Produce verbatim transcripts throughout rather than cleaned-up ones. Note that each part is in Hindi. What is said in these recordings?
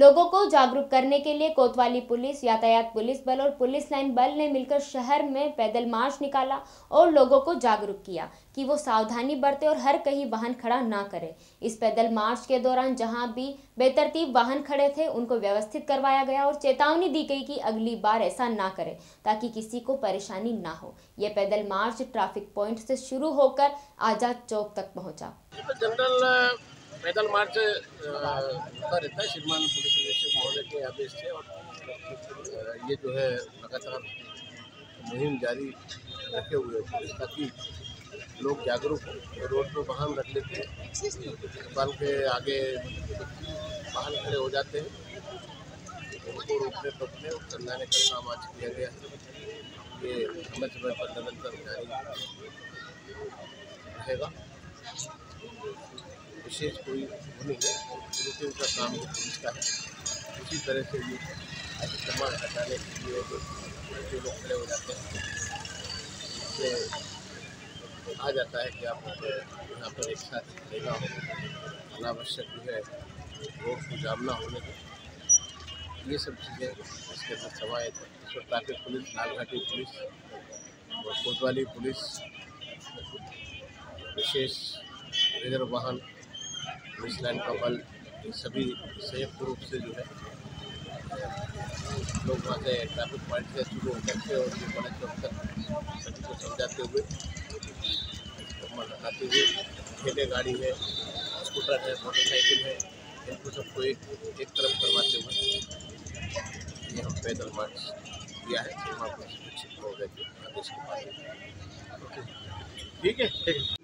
लोगों को जागरूक करने के लिए कोतवाली पुलिस, यातायात पुलिस बल और पुलिस लाइन बल ने मिलकर शहर में पैदल मार्च निकाला और लोगों को जागरूक किया कि वो सावधानी बरतें और हर कहीं वाहन खड़ा ना करें। इस पैदल मार्च के दौरान जहां भी बेतरतीब वाहन खड़े थे उनको व्यवस्थित करवाया गया और चेतावनी दी गई कि अगली बार ऐसा ना करें ताकि किसी को परेशानी ना हो। यह पैदल मार्च ट्रैफिक पॉइंट से शुरू होकर आज़ाद चौक तक पहुँचा। पैदल मार्च होता रहता है श्रीमान पुलिस अधीक्षक महोदय के आदेश से, और ये जो है लगातार मुहिम जारी रखे हुए पुलिस ताकि लोग जागरूक हों। रोड पर वाहन रख लेते हैं, दुकान के आगे वाहन खड़े हो जाते हैं, उनको रोकने टोकने और समझाने का काम आज किया गया है। ये समय समय पर निरंतर जारी रहेगा, विशेष कोई नहीं है, लेकिन उनका काम पुलिस का है। इसी तरह से ये अतिक्रमण हटाने के लिए जो लोग खड़े हो जाते हैं उससे आ जाता है कि आप यहाँ पर एक साथ लेना हो, अनावश्यक जो है रोड को जाम ना होने के, ये सब चीज़ें इसके अंदर समाये थे। ताकि पुलिस, लाल घाटी पुलिस और कोतवाली पुलिस विशेष रिजर्व वाहन पुलिस लाइन का बल सभी संयुक्त रूप से जो है लोग वहाँ से ट्रैफिक पॉइंट से शुरू करते और बड़े चौक तक सभी को समझाते हुए लगाते हुए ठेले गाड़ी है, स्कूटर है, मोटरसाइकिल है, इनको सबको एक एक तरफ करवाते हुए ये हम पैदल मार्च किया है। ठीक है, ठीक है।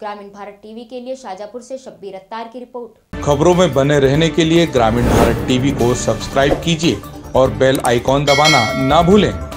ग्रामीण भारत टीवी के लिए शाजापुर से शब्बीर अत्तार की रिपोर्ट। खबरों में बने रहने के लिए ग्रामीण भारत टीवी को सब्सक्राइब कीजिए और बेल आइकॉन दबाना ना भूलें।